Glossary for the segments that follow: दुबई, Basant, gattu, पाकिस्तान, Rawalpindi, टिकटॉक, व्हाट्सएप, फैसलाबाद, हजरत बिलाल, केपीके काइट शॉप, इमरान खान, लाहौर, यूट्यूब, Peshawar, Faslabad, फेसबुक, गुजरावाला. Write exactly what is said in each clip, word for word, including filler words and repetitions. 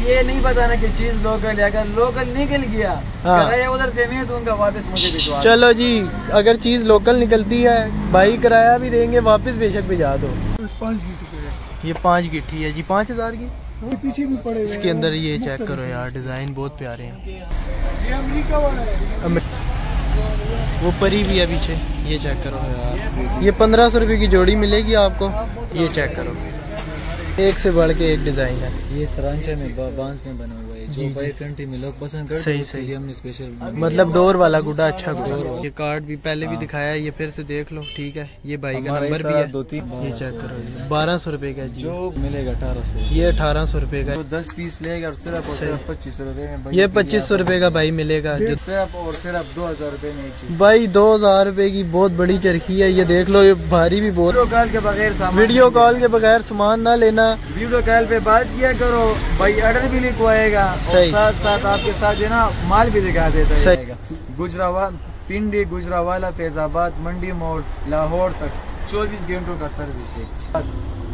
ये नहीं बताना कि चीज लोकल है, अगर लोकल निकल गया किराया उधर से मैं दूंगा वापस मुझे भिजवा। चलो जी, अगर चीज लोकल निकलती है भाई किराया भी देंगे वापस, बेशक भिजा दो। ये पाँच गिट्ठी है जी, पाँच हजार की। पीछे भी पड़े इसके अंदर, ये चेक करो यार, डिजाइन बहुत प्यारे हैं। ये अमेरिका वाला है, वो परी भी है पीछे। ये चेक करो यार, ये पंद्रह सौ रुपये की जोड़ी मिलेगी आपको। ये चेक करो, एक से बढ़ के एक डिजाइन है। ये सरांचा में बांस में बना हुआ है, जो बाई कंट्री में लोग पसंद करते हैं। सही सही, हमने स्पेशल मतलब डोर वाला गुड्डा, अच्छा गुड्डा। ये कार्ड भी पहले भी दिखाया, ये फिर से देख लो, ठीक है। ये भाई का नंबर भी है, दो तीन। ये चेक करो, बारह सौ रुपए का जो मिलेगा, अठारह सौ। ये अठारह सौ रुपए का, दस पीस लेगा और सिर्फ पच्चीस सौ रुपए। ये पच्चीस सौ रुपए का भाई मिलेगा, और सिर्फ दो हजार रुपए में। भाई दो हजार रुपए की बहुत बड़ी चरखी है, ये देख लो। ये भारी भी बहुत, वीडियो कॉल के बगैर वीडियो कॉल के बगैर सामान ना लेना, वीडियो कॉल पे बात किया करो, भाई ऑर्डर भी लिखवाएगा और साथ साथ आपके साथ जो ना माल भी दिखा देता है। गुजरावाला पिंडी, गुजरावाला, फैजाबाद, मंडी मोड़, लाहौर तक चौबीस घंटों का सर्विस है।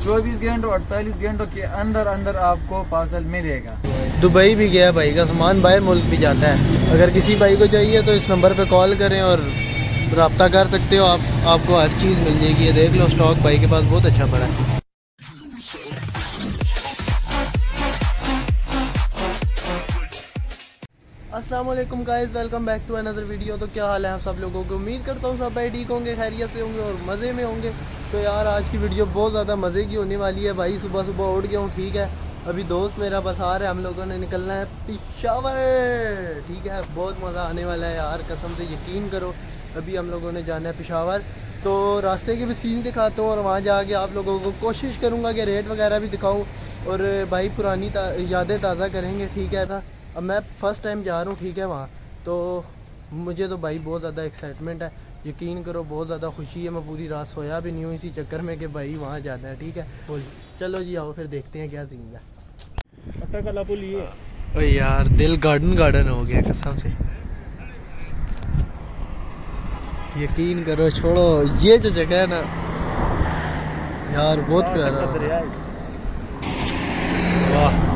चौबीस घंटों अड़तालीस घंटों के अंदर अंदर आपको पार्सल मिलेगा। दुबई भी गया भाई का सामान, बाहर मुल्क भी जाता है। अगर किसी भाई को चाहिए तो इस नंबर पे कॉल करें और रब्ता कर सकते हो आप, आपको हर चीज़ मिल जाएगी। ये देख लो, स्टॉक भाई के पास बहुत अच्छा पड़ा है। अस्सलाम वालेकुम guys, welcome back to another video. तो क्या हाल है आप सब लोगों को? उम्मीद करता हूँ सब भाई ठीक होंगे, खैरियत से होंगे और मज़े में होंगे। तो यार आज की वीडियो बहुत ज़्यादा मज़े की होने वाली है भाई। सुबह सुबह उठ गया हूँ, ठीक है। अभी दोस्त मेरा बस आ रहा है, हम लोगों ने निकलना है पेशावर, ठीक है। बहुत मज़ा आने वाला है यार, कसम से यकीन करो। अभी हम लोगों ने जाना है पेशावर, तो रास्ते के भी सीन दिखाता हूँ और वहाँ जाके आप लोगों को कोशिश करूँगा कि रेट वगैरह भी दिखाऊँ और भाई पुरानी यादें ताज़ा करेंगे, ठीक है ना। अब मैं फ़र्स्ट टाइम जा रहा हूँ, ठीक है वहाँ, तो मुझे तो भाई बहुत ज़्यादा एक्साइटमेंट है, यकीन करो बहुत ज़्यादा खुशी है। मैं पूरी रात सोया भी नहीं हूँ इसी चक्कर में कि भाई वहाँ जाना है, ठीक है। चलो जी आओ फिर देखते हैं क्या सीन है। पट्टा कला पुल ये, ओ यार दिल गार्डन गार्डन हो गया कसम से, यकीन करो। छोड़ो ये जो जगह है ना यार, बहुत प्यारा। वाह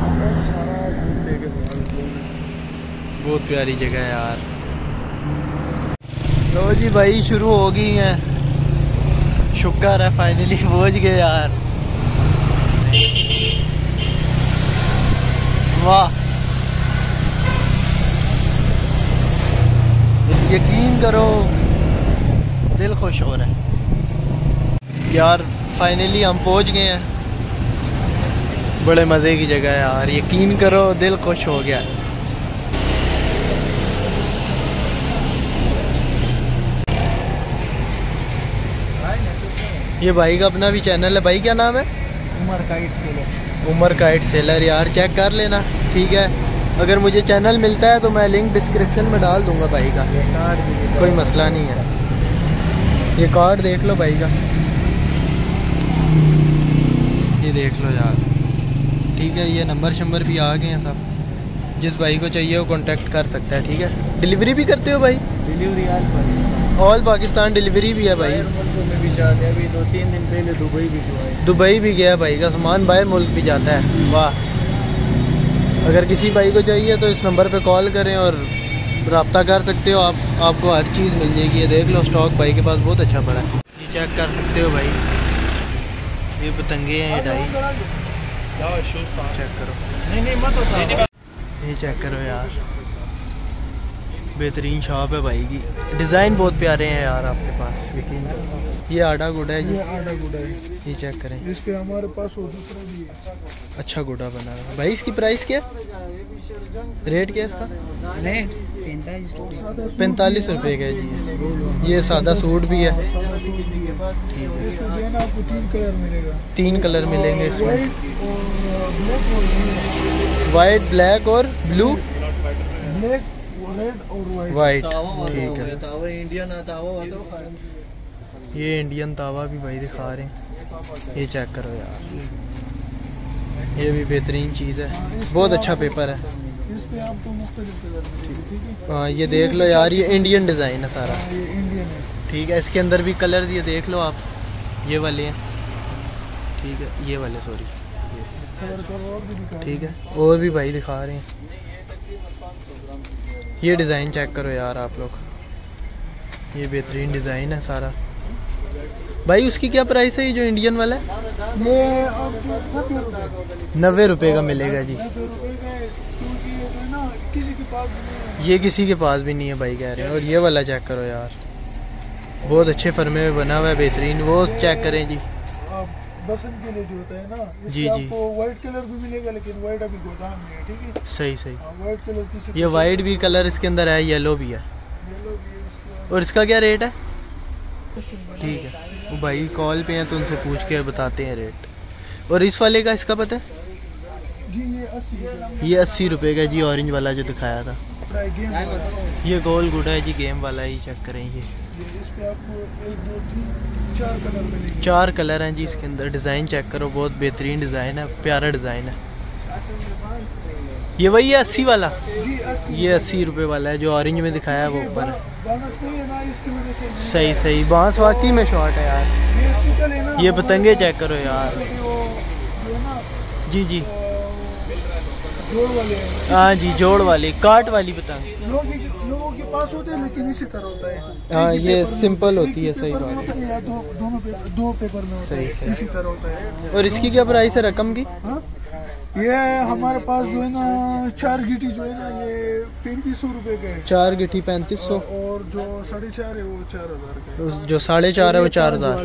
बहुत प्यारी जगह है यार। तो जी भाई शुरू हो गई है, शुक्र है फाइनली पहुंच गए यार। वाह यकीन करो दिल खुश हो रहा है यार, फाइनली हम पहुंच गए हैं। बड़े मज़े की जगह है यार, यकीन करो दिल खुश हो गया। ये भाई का अपना भी चैनल है, भाई क्या नाम है? Umar kite seller. Umar kite seller यार, चेक कर लेना, ठीक है। अगर मुझे चैनल मिलता है तो मैं लिंक डिस्क्रिप्शन में डाल दूंगा भाई का, कोई मसला नहीं है। ये कार्ड देख लो भाई का, ये देख लो यार, ठीक है। ये नंबर शंबर भी आ गए हैं सब, जिस भाई को चाहिए वो कॉन्टेक्ट कर सकता है, ठीक है। डिलीवरी भी करते हो भाई? डिलीवरी यार ऑल पाकिस्तान डिलीवरी भी है भाई। में भी जाते हैं, अभी दो तीन दिन पहले दुबई भी गया। दुबई भी गया भाई का सामान, बाहर मुल्क भी जाता है। वाह, अगर किसी भाई को चाहिए तो इस नंबर पे कॉल करें और रब्ता कर सकते हो आप, आपको हर चीज़ मिल जाएगी। ये देख लो, स्टॉक भाई के पास बहुत अच्छा पड़ा है। ये चेक कर सकते हो भाई, ये पतंगे हैं, ये डाई चेक करो। नहीं नहीं मत, ये चेक करो यार, बेहतरीन शॉप है भाई की। डिज़ाइन बहुत प्यारे हैं यार आपके पास, यकीन करो। ये आटा गुड़ा है जी, ये आटा गुड़ा है, ये चेक करें। इस पे हमारे पास और दूसरा भी है, अच्छा गुड़ा बना है भाई। इसकी प्राइस क्या है, रेट क्या है इसका? रेट पैंतालीस पैंतालीस रुपये का है जी। ये सादा सूट भी है, इसमें आपको तीन कलर मिलेगा, तीन कलर मिलेंगे इसमें, वाइट, ब्लैक और ब्लू। ब्लैक वाइट, ठीक है। इंडियन ये इंडियन तावा भी भाई दिखा रहे हैं, ये चेक करो यार, ये भी बेहतरीन चीज़ है, बहुत अच्छा पेपर है। हाँ ये देख लो यार, ये इंडियन डिज़ाइन है सारा, ठीक है। इसके अंदर भी कलर ये देख लो आप, ये वाले हैं, ठीक है, ये वाले सॉरी, ठीक है, और भी भाई दिखा रहे हैं। ये डिज़ाइन चेक करो यार आप लोग, ये बेहतरीन डिज़ाइन है सारा। भाई उसकी क्या प्राइस है ये जो इंडियन वाला है? ये नब्बे रुपए का मिलेगा जी। ये किसी के पास भी नहीं है भाई कह रहे हैं। और ये वाला चेक करो यार, बहुत अच्छे फर्मे में बना हुआ है, बेहतरीन। वो चेक करें जी, बसंत के लिए जो होता है ना जी जी, व्हाइट कलर भी मिलेगा, लेकिन व्हाइट अभी गोदाम में है। ठीक है, सही सही, व्हाइट कलर किसी, ये व्हाइट भी कलर इसके अंदर है, येलो भी है, येलो भी है इसका। और इसका क्या रेट है? ठीक है, वो भाई कॉल पे हैं तो उनसे पूछ के बताते हैं रेट। और इस वाले का इसका पता है जी, ये अस्सी, ये अस्सी रुपये का जी, ऑरेंज वाला जो दिखाया था। ये गोल गुडा है जी, गेम वाला ही चेक करें। ये इस पे आपको एक दो तीन चार कलर मिलेंगे, चार कलर हैं जी इसके अंदर। डिज़ाइन चेक करो, बहुत बेहतरीन डिज़ाइन है, प्यारा डिज़ाइन है। ये वही है अस्सी वाला, ये अस्सी रुपए वाला है जो ऑरेंज में दिखाया है, वो ऊपर है। सही सही, बांस वाकई में शॉर्ट है यार। ये पतंगे चेक करो यार जी जी, हाँ जी, जोड़ वाली काट वाली पतंग लोगों के पास होते हैं, लेकिन इसी तरह होता है। हाँ, ये सिंपल होती है, सही बात है। दो, दोनों पेपर, दो पेपर में होता है, इसी तरह होता है। और इसकी क्या प्राइस है रकम की? हा? ये हमारे पास जो है ना चार गिटी जो है ना, ये पैंतीस सौ रुपए का है, चार गिटी पैंतीस सौ। और जो साढ़े चार है वो चार हजार, जो साढ़े चार है वो चार हजार।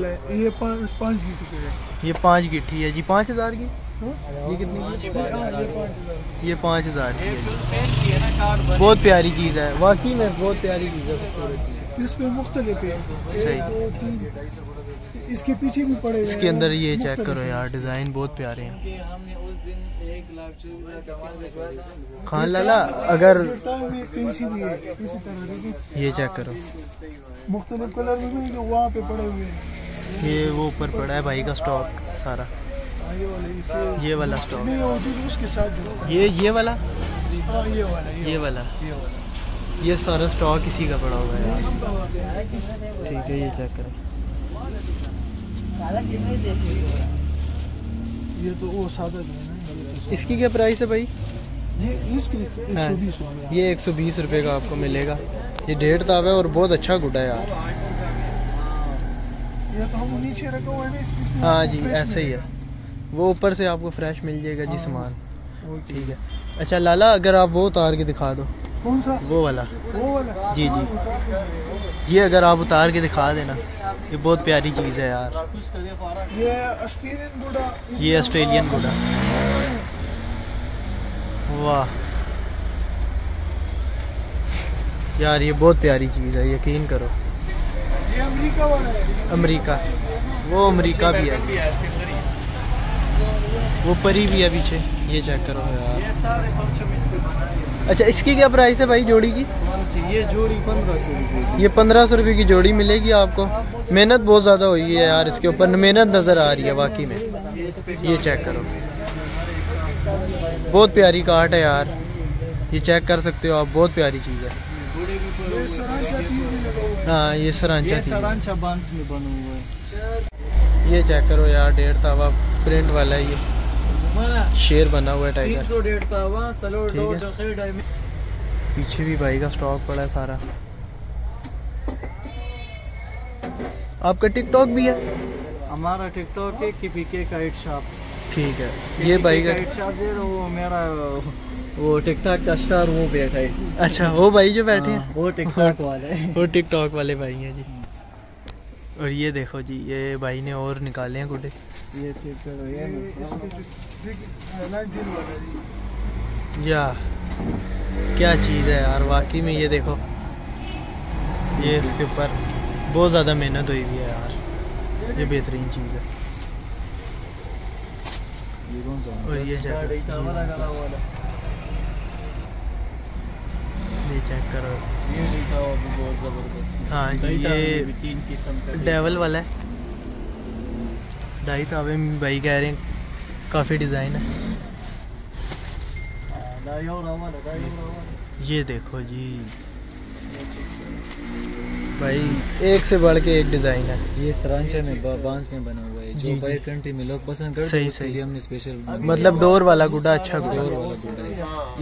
ये पाँच गिटी का, ये पाँच गिटी है जी, पाँच हजार की। ये कितनी? ये पाँच हज़ार की है। बहुत प्यारी चीज़ है वाकई में, बहुत प्यारी चीज़ है। इसमें मुख्तलिफ है, सही। इसके पीछे भी पड़े, इसके अंदर ये चेक करो यार, डिज़ाइन बहुत प्यारे हैं। खान लाला अगर ये चेक करो, मुख्तलिफ कलर में वहाँ पे पड़े हुए हैं। ये वो ऊपर पड़ा है भाई का स्टॉक सारा, ये वाला स्टॉक नहीं वो जो उसके साथ, ये ये वाला, आ, ये वाला ये वाला ये वाला ये सारा स्टॉक इसी का पड़ा हुआ है। ठीक है, ये चेक करो, ये तो वो सादा है। इसकी क्या प्राइस है भाई? ये एक सौ बीस, ये एक सौ बीस रुपये का आपको मिलेगा। ये डेढ़ ताब है और बहुत अच्छा गुड्डा है यार। ये तो हम नीचे रखा हुआ है, हाँ जी ऐसे ही है, वो ऊपर से आपको फ्रेश मिल जाएगा जी सामान। ठीक है, अच्छा लाला अगर आप वो उतार के दिखा दो। कौन सा? वो वाला, वो वाला जी जी, ये अगर आप उतार के दिखा देना, ये बहुत प्यारी चीज़ है यार। ये ऑस्ट्रेलियन गुड़ा, ये ऑस्ट्रेलियन गुड़ा, वाह यार ये बहुत प्यारी चीज़ है, यकीन करो। ये अमेरिका वाला है, अमेरिका, वो अमेरिका भी है, वो परी भी है पीछे। ये चेक करो यार। अच्छा इसकी क्या प्राइस है भाई जोड़ी की? ये जोड़ी पंद्रह सौ रुपये, ये पंद्रह सौ रुपये की जोड़ी मिलेगी आपको। मेहनत बहुत ज़्यादा हुई है यार इसके ऊपर, मेहनत नज़र आ रही है वाकई में। ये चेक करो, बहुत प्यारी काट है यार, ये चेक कर सकते हो आप, बहुत प्यारी चीज़ है। हाँ ये सरांचा बांस में बना हुआ है। ये चेक करो यार, डेढ़ तावा प्रिंट वाला है, ये शेर बना हुआ है, टाइगर। पीछे भी भाई का स्टॉक पड़ा है सारा। आपका टिकटॉक भी है? हमारा टिकटॉक है केपीके काइट शॉप। ठीक है, ये भाई का काइट शॉप है, वो मेरा वो टिकटॉक का स्टार वो बैठा है। अच्छा वो भाई जो बैठे हैं वो टिकटॉक वाले, वो टिकटॉक वाले भाई हैं जी। और ये देखो जी, ये भाई ने और निकाले हैं गुड्डे, ये चेक करो ये, या क्या चीज़ है यार वाकई में। ये देखो, ये इसके ऊपर बहुत ज़्यादा मेहनत हुई हुई है यार, ये बेहतरीन चीज़ है। और ये चेक ये चेक करो, हाँ ये डेवल वाला है। ढाई तावे में भाई कह रहे हैं, काफ़ी डिज़ाइन है। ये देखो जी भाई, एक से बढ़ के एक डिज़ाइन है। ये सरांचा में बांस में बना हुआ है। जो बाई कंट्री में लोग पसंद करते सही सही हमने स्पेशल मतलब डोर वाला गुड्डा अच्छा गुड्डा है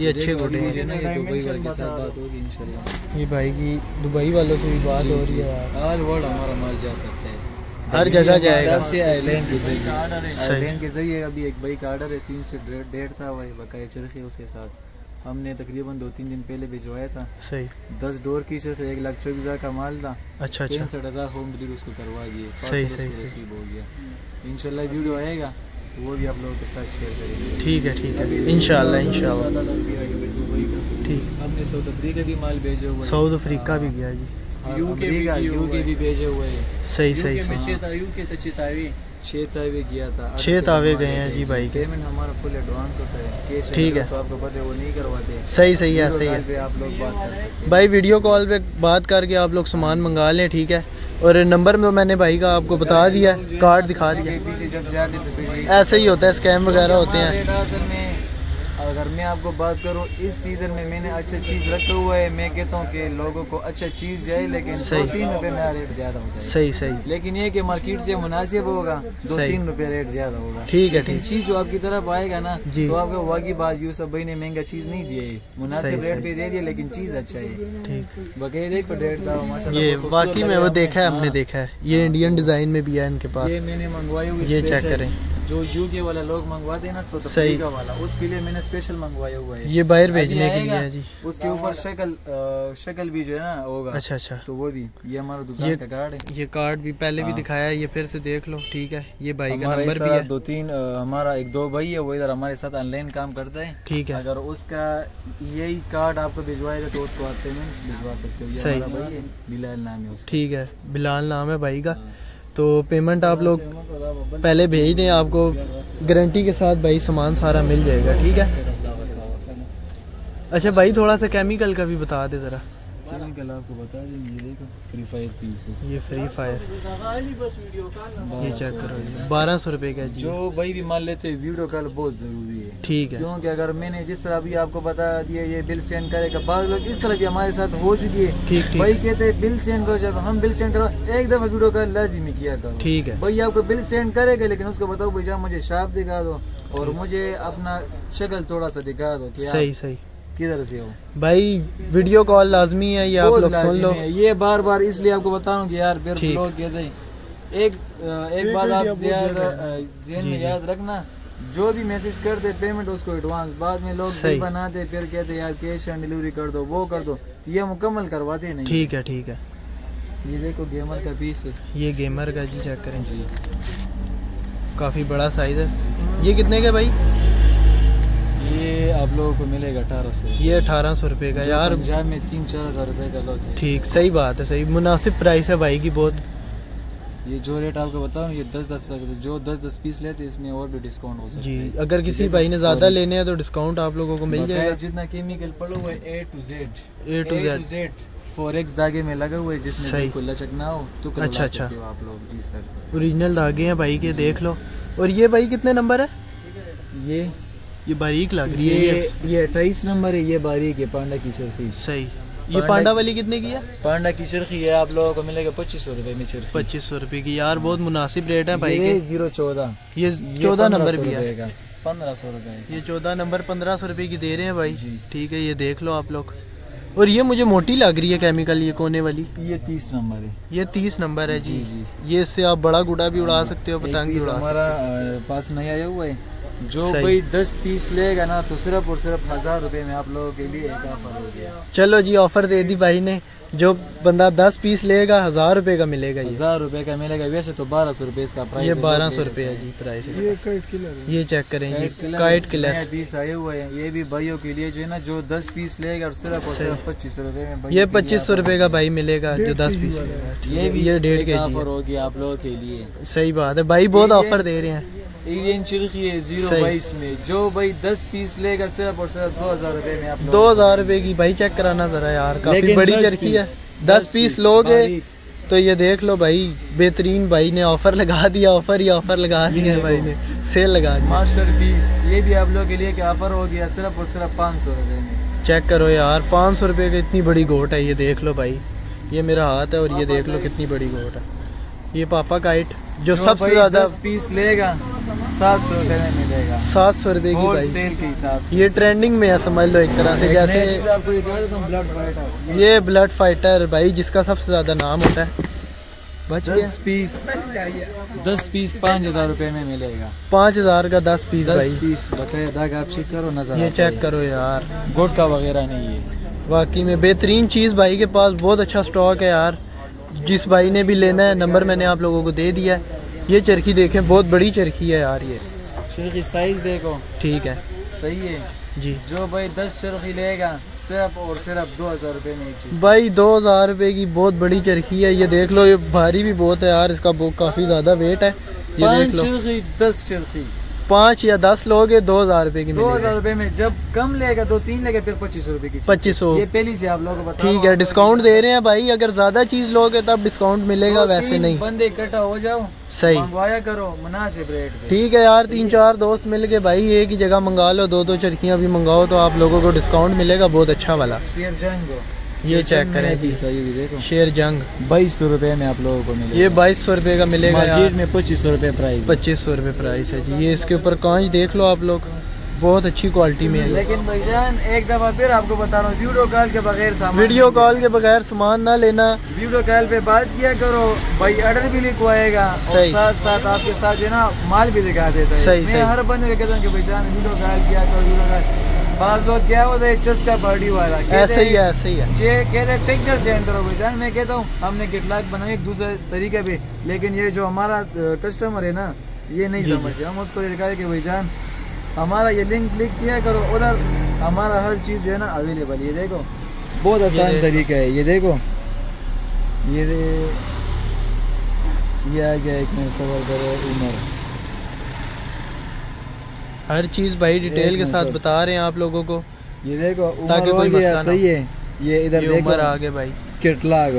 ये अच्छे गुड्डे हैं। दुबई वाले के साथ बात होगी इंशाल्लाह। ये भाई की दुबई वालों से भी बात हो रही है। ऑल वर्ल्ड हमारा माल जा सकता है, हर जगह जाएगा आइलैंड के जरिए। अभी एक बाइक आर्डर है तीन से डेढ़ था वही बकाया चरखी उसके साथ हमने तकरीबन दो तीन दिन पहले भिजवाया था। सही दस डोर की चरखे एक लाख चौबीस हज़ार का माल था। अच्छा अच्छा पैंसठ हज़ार होम डिलीवरी उसको करवा दिए। सही सही रिसीव हो गया। इंशाल्लाह वीडियो आएगा वो भी आप लोगों के साथ शेयर करेंगे। ठीक है ठीक है इंशाल्लाह इंशाल्लाह ठीक। हमने साउथ अफ्रीका भी माल भेजा हुआ, साउथ अफ्रीका भी गया जी, यूके भी यूके भी भेजे हुए हैं। सही सही सही यूके तो चेतावी चेतावी गया था, चेतावे गए हैं जी भाई। पेमेंट हमारा फुल एडवांस होता है। ठीक है तो आपको पता है वो नहीं करवाते। सही सही है सही है। आप लोग बात कर सकते हैं भाई वीडियो कॉल पे बात करके आप लोग सामान मंगा लें। ठीक है और नंबर में मैंने भाई का आपको बता दिया है, कार्ड दिखा दिया। ऐसे ही होता है स्कैम वगैरह होते हैं। अगर मैं आपको बात करूं इस सीज़न में मैंने अच्छा चीज़ रखा हुआ है। मैं कहता हूं कि लोगों को अच्छा चीज़ जाए लेकिन दो तीन रुपये मेरा रेट ज़्यादा होता है। सही सही लेकिन ये कि मार्केट से मुनासिब होगा, दो तीन रुपये रेट ज़्यादा होगा। ठीक है ठीक। चीज़ जो आपकी तरफ आएगा ना तो आपका वाकई बात यूँ सब भाई ने महंगा चीज़ नहीं दिया है, मुनासिब रेट पर दे दिया लेकिन चीज़ अच्छा है। बगैर एक रेट था माशाल्लाह वाकई में वो देखा है हमने देखा है। ये इंडियन डिज़ाइन में भी है इनके पास, ये मैंने मंगवाई हुई। ये चेक करें जो यूके वाला लोग मंगवाते हैं ना साउथ अफ्रीका वाला उसके लिए मैंने स्पेशल मंगवाया हुआ है। ये बाहर भेजने के लिए है जी। उसके ऊपर शक्ल शक्ल भी जो है ना होगा। अच्छा अच्छा तो वो भी ये हमारा दुकान का कार्ड है। ये कार्ड भी पहले भी दिखाया है, ये फिर से देख लो। ठीक है ये भाई का नंबर भी है। दो तीन हमारा एक दो भाई है वो इधर हमारे साथ ऑनलाइन काम करता है। ठीक है अगर उसका यही कार्ड आपको भिजवाएगा तो उसको आप पेमेंट भिजवा सकते हो। बिलाल नाम है। ठीक है बिलाल नाम है भाई का। तो पेमेंट आप लोग पहले भेज दें, आपको गारंटी के साथ भाई सामान सारा मिल जाएगा। ठीक है अच्छा भाई थोड़ा सा केमिकल का भी बता दे ज़रा। केमिकल आपको बता दें, ये देखो फ्री फायर पीस है, ये फ्री फायर ये चेक करो बारह सौ रुपये का। जो भाई भी मान लेते हैं वीडियो कॉल बहुत ज़रूरी है। ठीक है क्योंकि अगर मैंने जिस तरह अभी आपको बता दिया ये बिल सेंड करेगा, बाद लोग इस तरह भी हमारे साथ हो चुकी है। भाई कहते हैं बिल सेंड करो, जब हम बिल सेंड करो एक दफ़ा वीडियो कॉल लाजिमी किया करो। ठीक है भाई आपको बिल सेंड करेगा लेकिन उसको बताओ भैया मुझे शॉप दिखा दो और मुझे अपना शक्ल थोड़ा सा दिखा दो कि सही सही किधर से हो। भाई वीडियो कॉल लाजमी है ये आप लोग सुन लो। ये बार बार इसलिए आपको बताऊँ कि यार फिर लोग एक एक बात आप ध्यान में याद रखना, जो भी मैसेज करते पेमेंट उसको एडवांस, बाद में लोग बिल बनाते फिर कहते यार कैश ऑन डिलीवरी कर दो वो कर दो तो ये मुकम्मल करवाते नहीं। ठीक है ठीक है ये देखो गेमर का पीस, ये गेमर का जी चेक करें जी काफ़ी बड़ा साइज है। ये कितने का भाई? ये आप लोगों को मिलेगा अठारह सौ। ये अठारह सौ रुपये का यार पंजाब में तीन चार हज़ार रुपये का लोग। ठीक सही बात है सही मुनासिब प्राइस है भाई की बहुत। ये जो रेट आपको बताऊँ ये दस दस पैक जो दस दस पीस लेते हैं इसमें और भी डिस्काउंट हो सकता है जी। अगर किसी भाई ने ज़्यादा लेने हैं तो डिस्काउंट आप लोगों को मिल जाएगा। जितना केमिकल पड़ा हुआ है A to Z A to Z Z four X धागे में लगा हुआ है जिसमें बिल्कुल लचक ना हो तो अच्छा अच्छा आप लोग जी सर ओरिजिनल धागे हैं भाई के देख लो। और ये भाई कितने नंबर है? ये ये बारीक लग रही है, ये ये अट्ठाईस नंबर है, ये बारीक है पांडा की चरखी। सही ये पांडा वाली कितने की है? पांडा की चरखी है आप लोगों को मिलेगा पच्चीस सौ रुपये में चरखी। पच्चीस सौ रुपये की यार बहुत मुनासिब रेट है भाई के। जीरो चौदह ये चौदह नंबर भी आएगा पंद्रह सौ रुपये, ये चौदह नंबर पंद्रह सौ रुपये की दे रहे हैं भाई जी। ठीक है ये देख लो आप लोग। और ये मुझे मोटी लग रही है केमिकल ये कोने वाली, ये तीस नंबर है, ये तीस नंबर है जी जी। ये इससे आप बड़ा गुडा भी उड़ा सकते हो, पतंग भी उड़ा। हमारा पास नहीं आया हुआ है जो भाई दस पीस लेगा ना तो सिर्फ और सिर्फ हजार रुपए में आप लोगों के लिए एक ऑफर हो गया। चलो जी ऑफर दे दी भाई ने, जो बंदा दस पीस लेगा हजार रुपए का मिलेगा, हजार रुपए का मिलेगा। वैसे तो बारह सौ रुपए इसका प्राइस, ये बारह सौ रुपए है जी प्राइस। ये काइट किलर ये चेक करें काइट किलर पीस आए हुए हैं, ये भी भाइयों के लिए जो है ना जो दस पीस लेगा और सिर्फ और सिर्फ पच्चीस सौ रुपए में। ये पच्चीस सौ रुपए का भाई मिलेगा जो दस पीस लेगा, ये भी ये डेढ़ के ऑफर होगी आप लोगों के लिए। सही बात है भाई बहुत ऑफर दे रहे हैं। इंडियन चिरखी है जीरो बाईस में, जो भाई दस पीस लेगा सिर्फ और सिर्फ दो हजार रुपए में आप लोग। दो हजार रुपए की भाई चेक कराना जरा यार काफी बड़ी चरखी है। दस पीस लोगे तो ये देख लो भाई बेहतरीन भाई ने ऑफर लगा दिया, ऑफर ही ऑफर लगा दिया भाई ने, सेल लगा दिया मास्टर पीस। ये भी आप लोगों के लिए ऑफर हो गया सिर्फ और सिर्फ पाँच सौ रुपए में। चेक करो यार पाँच सौ रुपए की इतनी बड़ी गोट है, ये देख लो भाई ये मेरा हाथ है और ये देख लो कितनी बड़ी गोट है। ये पापा काइट जो सबसे ज्यादा पीस लेगा सात सौ रुपए में मिलेगा, सात सौ रुपए की होलसेल के हिसाब से। ये ट्रेंडिंग में है, समझ लो एक तरह से। जैसे ये ब्लड फाइटर भाई जिसका सबसे ज्यादा नाम होता है। बच गया पीस, दस पीस पाँच हजार रूपए में मिलेगा। पाँच हजार का दस पीस भाई, पीस बताया आप चेक करो नजर। ये चेक करो यार, गुटखा वगैरह नहीं है। वाकई में बेहतरीन चीज़ भाई के पास, बहुत अच्छा स्टॉक है यार। जिस भाई ने भी लेना है नंबर मैंने आप लोगों को दे दिया है। ये चरखी देखें, बहुत बड़ी चरखी है यार। ये चरखी साइज देखो, ठीक है, सही है जी। जो भाई दस चरखी लेगा सिर्फ और सिर्फ दो हजार रुपये में। भाई दो हजार रुपये की बहुत बड़ी चरखी है। ये देख लो, ये भारी भी बहुत है यार, इसका बुक काफी ज्यादा वेट है। ये देख लो, दस चरखी पाँच या दस लोग दो हजार रुपए की, दो हजार रुपए में। जब कम लेगा दो तीन लेगा फिर पच्चीस सौ रुपए की, पच्चीस सौ। ये पहले से आप लोगों को बता, ठीक है, डिस्काउंट दे रहे हैं भाई। अगर ज्यादा चीज लोगे तब डिस्काउंट मिलेगा, वैसे नहीं। बंदे इकट्ठा हो जाओ, सही मंगवाया करो मुनासिब रेट पे, ठीक है यार। तीन चार दोस्त मिल के भाई एक ही जगह मंगा लो, दो दो चरखियाँ भी मंगाओ तो आप लोगों को डिस्काउंट मिलेगा, बहुत अच्छा वाला। ये चेक करें, शेर जंग बाईस सौ रुपए में आप लोगों को मिलेगा। ये बाईस सौ रुपए का मिलेगा यार में, पच्चीस सौ रुपए प्राइस, पच्चीस सौ रुपए प्राइस है जी। ये इसके ऊपर कांच देख लो आप लोग, बहुत अच्छी क्वालिटी में है। लेकिन भाईजान एक दफा फिर आपको बता रहा हूँ, वीडियो कॉल के बगैर सामान, वीडियो कॉल के बगैर सामान ना लेना। वीडियो कॉल पे बात किया करो भाई, ऑर्डर भी लिखवाएगा और साथ साथ आपके साथ जो ना माल भी दिखा देता है। सही है, हर बंदे कहता हूँ भाईजान वीडियो कॉल किया करो, वीडियो कॉल। बाज़ लोग क्या होता है चस्का बॉडी वाला, ऐसे ही है, ऐसे ही है। ये कहते हैं पिक्चर सेंड करो भाईजान, मैं कहता हूँ हमने किटलाक बनाए एक दूसरे तरीके भी, लेकिन ये जो हमारा कस्टमर है ना ये नहीं समझते। हम उसको ये कहा कि भाईजान हमारा ये लिंक क्लिक किया करो, उधर हमारा हर चीज़ जो है ना अवेलेबल। ये देखो बहुत आसान तरीका है, ये देखो ये ये आ गया। एक मिनट सवाल करो, उमर हर चीज़ भाई डिटेल के साथ बता रहे हैं आप लोगों को। ये देखो ताकि कोई मसला, सही है। ये इधर देखो आगे भाई किटलाग,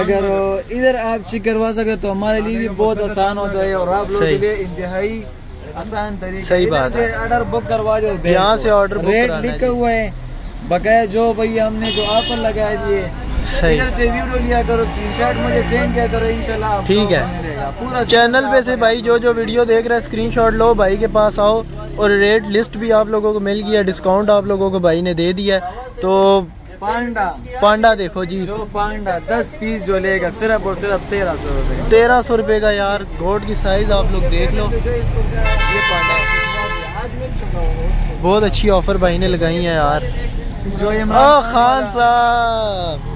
अगर इधर आप चेक करवा सके तो हमारे लिए भी बहुत आसान होता है और आप लोगों के लिए इंतहाई आसान तरीके। सही बात है, ऑर्डर बुक करवा दो, यहाँ से ऑर्डर बुक रेट लिखा हुआ है बकाया जो भाई हमने जो ऑफर लगाए दिए। इधर से वीडियो लिया करो, स्क्रीनशॉट मुझे सेंड किया करो, इंशाल्लाह ठीक है। पूरा चैनल पे से भाई जो जो वीडियो देख रहा है स्क्रीनशॉट लो, भाई के पास आओ। और रेट लिस्ट भी आप लोगों को मिल गया, डिस्काउंट आप लोगों को भाई ने दे दिया है। तो पांडा पांडा देखो जी, जो पांडा दस पीस जो लेगा सिर्फ और सिर्फ तेरह सौ रुपये, तेरह सौ रुपये का यार। घोट की साइज आप लोग देख लो, ये पांडा बहुत अच्छी ऑफर भाई ने लगाई है यार। जो इमरान खान साहब,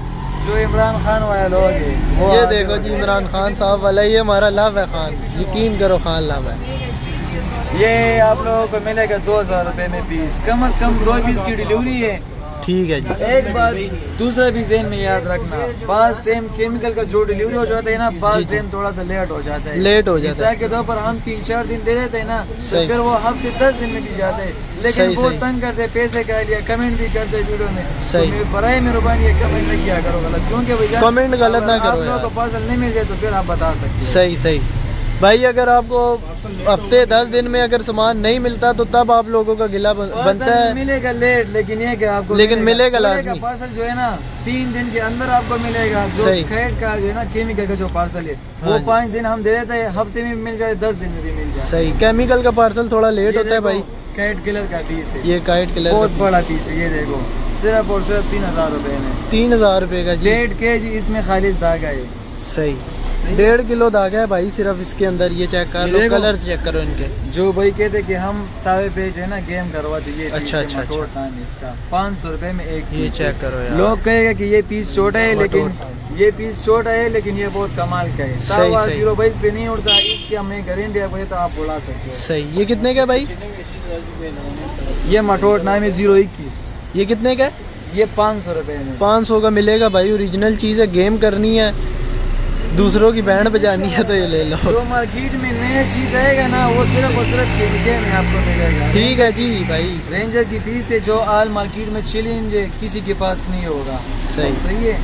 जो इमरान खान वाला लोग है वो, ये देखो जी इमरान खान साहब वाला, ये हमारा लव है खान, यकीन करो खान लव है। ये आप लोगों को मिलेगा दो हजार रुपये में पीस, कम से कम दो पीस की डिलीवरी है, ठीक है जी। एक बात दूसरा भी जेन में याद रखना, पास टाइम केमिकल का जो डिलीवरी हो जाता है ना, पास टाइम थोड़ा सा लेट हो जाता है, लेट हो जाता है के दो पर हम तीन चार दिन दे देते हैं ना, फिर वो हफ्ते दस दिन में दी जाते हैं। लेकिन वो तंग करते पैसे का लिया, कमेंट भी करते वीडियो में, बराए मेहरबानी कमेंट नहीं किया करो गलत, क्योंकि कमेंट गलत ना करो, आपको पार्सल नहीं मिल जाए तो फिर आप बता सकते। सही सही भाई, अगर आपको हफ्ते दस दिन में अगर सामान नहीं मिलता तो तब आप लोगों का गिला बनता है, मिलेगा लेट, लेकिन ये कि आपको लेकिन मिलेगा, मिलेगा पार्सल जो है ना तीन दिन के अंदर आपको मिलेगा। जो खेत का जो है ना केमिकल का जो पार्सल है वो पाँच दिन हम दे देते हैं, हफ्ते में मिल जाए, दस दिन में भी मिल जाए। सही, केमिकल का पार्सल थोड़ा लेट होता है भाई। काइट किलर का पीस है ये, काइट किलर बहुत बड़ा पीस है, ये देखो सिर्फ और सिर्फ तीन हजार रूपए में, तीन हजार रूपए का डेढ़ के जी इसमें खालिश धागा है। सही, डेढ़ किलो धागा है भाई सिर्फ इसके अंदर। ये चेक कर लो, कलर चेक करो इनके। जो भाई कहते कि हम तावे पे जो है ना गेम करवा दिए, अच्छा अच्छा अच्छा, इसका पाँच सौ रुपए में एक। ये चेक करो यार, लोग कहेगा कि ये पीस छोटा है, लेकिन ये पीस छोटा है लेकिन ये बहुत कमाल का है। तावा जीरो बाईस पे नहीं उड़ता, इसकी हमें गारंटी है तो आप उड़ा सकते हो। सही, ये कितने का भाई? ये मठोट नाम है जीरो इक्कीस। ये कितने का? ये पाँच सौ रुपए में, पाँच सौ का मिलेगा भाई। ओरिजिनल चीज है, गेम करनी है, दूसरों की बैंड बजानी है तो ये ले लो। जो मार्केट में नया चीज आएगा ना वो सिर्फ और सिर्फ केमिकल में आपको मिलेगा। ठीक है जी भाई, रेंजर की पीस है जो आल मार्केट में चैलेंज है, किसी के पास नहीं होगा। सही तो सही है।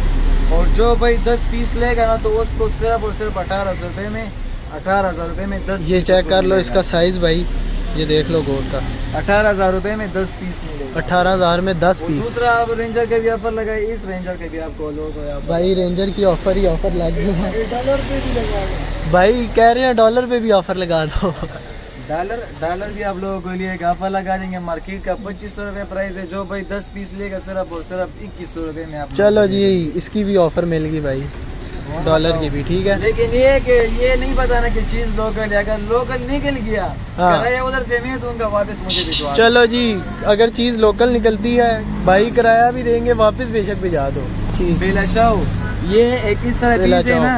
और जो भाई दस पीस लेगा ना तो उसको सिर्फ और सिर्फ अठारह सौ रुपये में, अठारह हजार रुपये में दस। ये चेक कर लो इसका साइज भाई, ये देख लो गोट का। अठारह हजार रूपए में दस पीस मिलेगा। अठारह हजार में दस पीस। दूसरा आप रेंजर का भी ऑफर लगाए, इस रेंजर का भी आपको लोग भाई रेंजर की ऑफर ही ऑफर लग गई है। डॉलर पे भी लगा दो भाई, कह रहे हैं डॉलर पे भी ऑफर लगा दो। डॉलर डॉलर भी आप लोगों को लिए एक ऑफर लगा देंगे। मार्केट का पच्चीस सौ रुपये प्राइस है, जो भाई दस पीस लेगा सिर्फ और सिर्फ इक्कीस सौ रुपये में आप। चलो जी, इसकी भी ऑफर मिलेगी भाई, डॉलर की भी। ठीक है, लेकिन ये कि ये नहीं बताना कि चीज लोकल है। अगर लोकल निकल गया किराया उधर से मैं दूंगा वापस, मुझे भिजवा। चलो जी, अगर चीज लोकल निकलती है भाई किराया भी देंगे, वापस बेशक भिजा दो चीज। बेलशाओ ये एक इस तरह पीस है ना,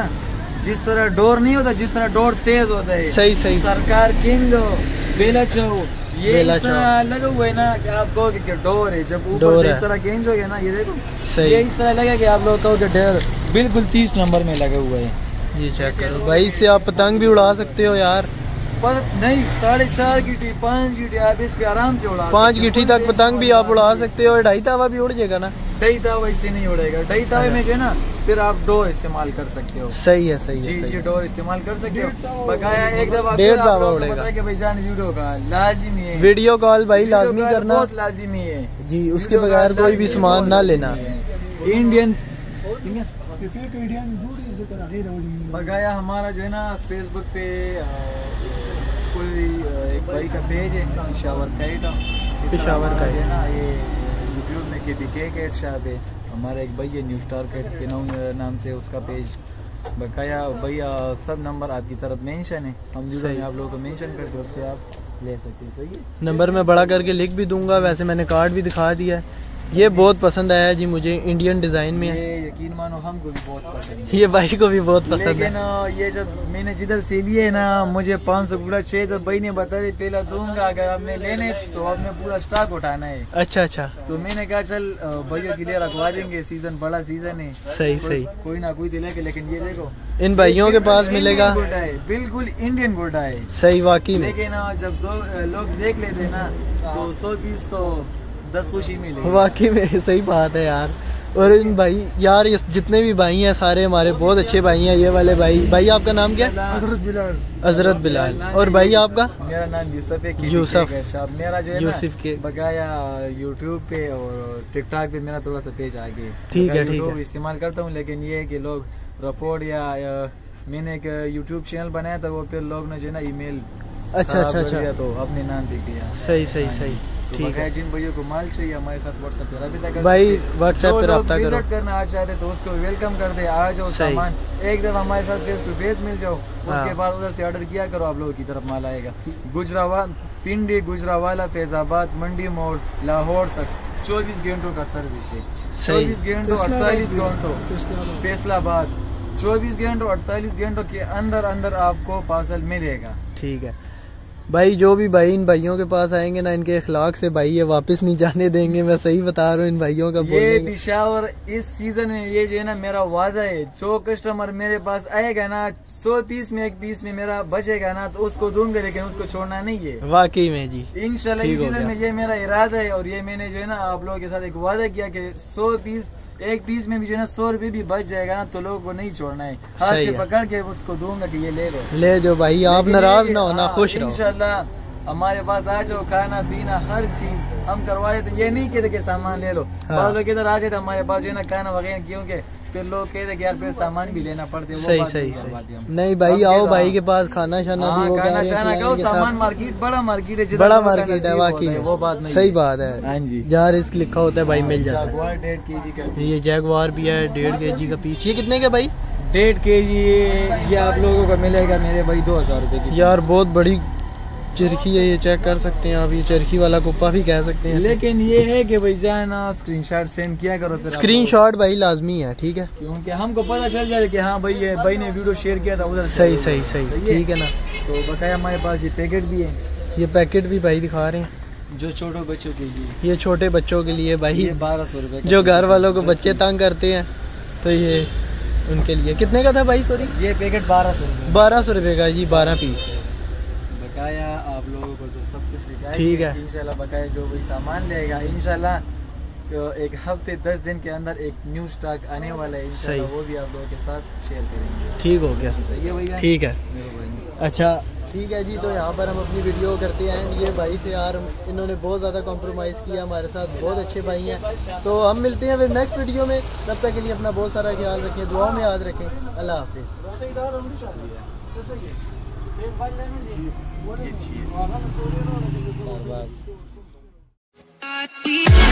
जिस तरह डोर नहीं होता, जिस तरह डोर तेज होता है। सही सही, सरकार किंग हो बेलशाओ। ये इस तरह लगा हुआ है ना कि आप कहोगे कि डोर है, जब ऊपर से इस तरह गेंज हो गया ना, ये देखो सही, ये इस तरह लगा कि आप लोग कहोगे डोर। बिल्कुल तीस नंबर में लगा हुआ है। ये चेक करो भाई, इससे आप पतंग भी उड़ा सकते हो यार। पर नहीं, साढ़े चार गिटी पाँच गिटी आप इस पे आराम से उड़ा, पाँच गिटी तक पतंग भी आप उड़ा सकते हो। ढाई तावा भी उड़ जाएगा ना? ढाई तावा इससे नहीं उड़ेगा। ढाई तावे में जो है ना, फिर आप डोर इस्तेमाल कर सकते हो। सही है, सही है, जी जी, डोर इस्तेमाल कर सकते हो। बकाया एक दफा डेढ़ दफा उड़ेगा कि भाई जान वीडियो का लाजिमी है, वीडियो कॉल भाई लाजमी करना, बहुत लाजिमी है जी। उसके बगैर कोई भी सामान ना लेना। इंडियन बकाया हमारा जो है ना फेसबुक पे कोई एक भाई का पेज है पेशावर का ही, पेशावर का है ना। ये यूट्यूब में के पी के कैट शाह है, हमारा एक भाई है न्यू स्टार कैट के नाम नाम से उसका पेज। बकाया भैया सब नंबर आपकी तरफ मेंशन है, हम जो है आप लोगों को मेंशन करके उससे आप ले सकते हैं। सही है, नंबर मैं बड़ा करके लिख भी दूंगा, वैसे मैंने कार्ड भी दिखा दिया है। ये बहुत पसंद आया जी मुझे, इंडियन डिजाइन में। ये यकीन मानो हमको भी बहुत पसंद है, ये भाई को भी बहुत पसंद है। लेकिन ये जब मैंने जिधर से लिए ना, मुझे पाँच सौ गुड़ा चाहिए तो भाई ने बताया पहला दूंगा, अगर आपने लेने तो आपने पूरा स्टॉक उठाना है। अच्छा अच्छा, तो मैंने कहा चल भैया के लिए रखवा देंगे, सीजन बड़ा सीजन है। सही सही, कोई ना कोई दिलेगा। लेकिन ये देखो इन भाइयों के पास मिलेगा बिल्कुल इंडियन गुड़ा है। सही वाकई। लेकिन जब दो लोग देख लेते ना तो सौ बीस सौ दस खुशी मिलेगी वाकई में। सही बात है यार। और इन भाई यार, ये जितने भी भाई हैं सारे हमारे बहुत अच्छे भाई हैं। ये वाले भाई, भाई आपका नाम क्या है? हजरत बिलाल। हजरत बिलाल। और भाई आपका? मेरा नाम यूसुफ है। यूसुफ मेरा जो है यूसुफ के बकाया यूट्यूब पे और टिकटॉक पे मेरा थोड़ा सा पेज आ गया। ठीक है, ठीक है, इस्तेमाल करता हूँ। लेकिन ये है कि लोग रिपोर्ट या मैंने एक यूट्यूब चैनल बनाया था, वो फिर लोग ने जो है ना ई मेल अच्छा अच्छा अच्छा तो अपने नाम लिख दिया। सही सही सही, ठीक है। जिन भाइयों को माल चाहिए हमारे साथ व्हाट्सएप पे रब्ता करो भाई, व्हाट्सएप पे रब्ता करो। विजिट करना आ चाहते तो उसको वेलकम कर दे, आ जाओ सामान एक दफा हमारे साथ फेस टू फेस मिल जाओ। उसके बाद उधर से ऑर्डर किया करो, आप लोगों की तरफ माल आएगा। गुजरावाला पिंडी, गुजरावाला, फैजाबाद, मंडी मोड़, लाहौर तक चौबीस घंटों का सर्विस है। चौबीस घंटों अड़तालीस घंटों फैसलाबाद, चौबीस घंटों अड़तालीस घंटों के अंदर अंदर आपको पार्सल मिलेगा। ठीक है भाई, जो भी भाई इन भाइयों के पास आएंगे ना, इनके अखलाक से भाई ये वापस नहीं जाने देंगे। मैं सही बता रहा हूँ, इन भाइयों का ये पेशावर इस सीजन में ये जो है ना मेरा वादा है, जो कस्टमर मेरे पास आएगा ना सौ पीस में एक पीस में मेरा बचेगा ना तो उसको दूंगा, लेकिन उसको छोड़ना नहीं है। वाकई में जी, इंशाल्लाह इस सीजन में ये मेरा इरादा है। और ये मैंने जो है ना आप लोगों के साथ एक वादा किया कि सौ पीस एक पीस में भी जो है ना सौ रूपये भी बच जाएगा ना तो लोगों को नहीं छोड़ना है, हाथ से पकड़ के उसको दूंगा कि ये ले लो, ले जो भाई, आप नाराज ना होना, खुश रहो। हमारे पास आ जाओ, खाना पीना हर चीज हम करवा देते। ये नहीं कहते कि सामान ले लो। हाँ। लोग इधर आ जाते हमारे पास जो है ना खाना वगैरह, क्योंकि फिर लोग कहते कि यार फिर सामान भी लेना पड़ते। सही बात सही, सही। हम। नहीं भाई, आओ भाई के पास खाना शाना भी होगा, खाना शाना खाओ, सामान मार्केट बड़ा मार्केट है, बड़ा मार्केट है वाकई में। वो बात सही बात है जहाँ रिस्क लिखा होता है भाई मिल जाता है। डेढ़ के जी का ये जैगवार भी है, डेढ़ के जी का पीस। ये कितने का भाई? डेढ़ के जी ये आप लोगों को मिलेगा मेरे भाई दो हजार रूपये। यार बहुत बड़ी चरखी है ये, चेक कर सकते हैं आप, ये चरखी वाला कुप्पा भी कह सकते हैं। लेकिन ये है कि भाई जाना स्क्रीनशॉट सेंड किया करो, स्क्रीनशॉट भाई लाजमी है। ठीक है, क्योंकि हमको पता चल जाए कि हाँ भाई ये भाई ने वीडियो शेयर किया था उधर। सही सही सही, ठीक है ना। तो बकाया हमारे पास ये पैकेट भी है, ये पैकेट भी भाई दिखा रहे हैं जो छोटे बच्चों के लिए। ये छोटे बच्चों के लिए भाई बारह सौ रूपये, जो घर वालों को बच्चे तंग करते हैं तो ये उनके लिए। कितने का था भाई सॉरी ये पैकेट? बारह सौ बारह सौ रूपये का जी, बारह पीस। बकाया आप लोगों को तो सब कुछ दिखाया, ठीक है इंशाल्लाह। बकाया जो कोई सामान लेगा इंशाल्लाह तो एक हफ्ते दस दिन के अंदर एक न्यू स्टॉक आने वाला है इंशाल्लाह, वो भी आप लोगों के साथ शेयर करेंगे। ठीक हो गया, ठीक है। अच्छा ठीक है जी। तो यहाँ पर हम अपनी वीडियो करते हैं एंड ये भाई थे यार, इन्होंने बहुत ज़्यादा कॉम्प्रोमाइज़ किया हमारे साथ, बहुत अच्छे भाई हैं। तो हम मिलते हैं फिर नेक्स्ट वीडियो में, तब तक के लिए अपना बहुत सारा ख्याल रखें, दुआओं में याद रखें, अल्लाह हाफिज़।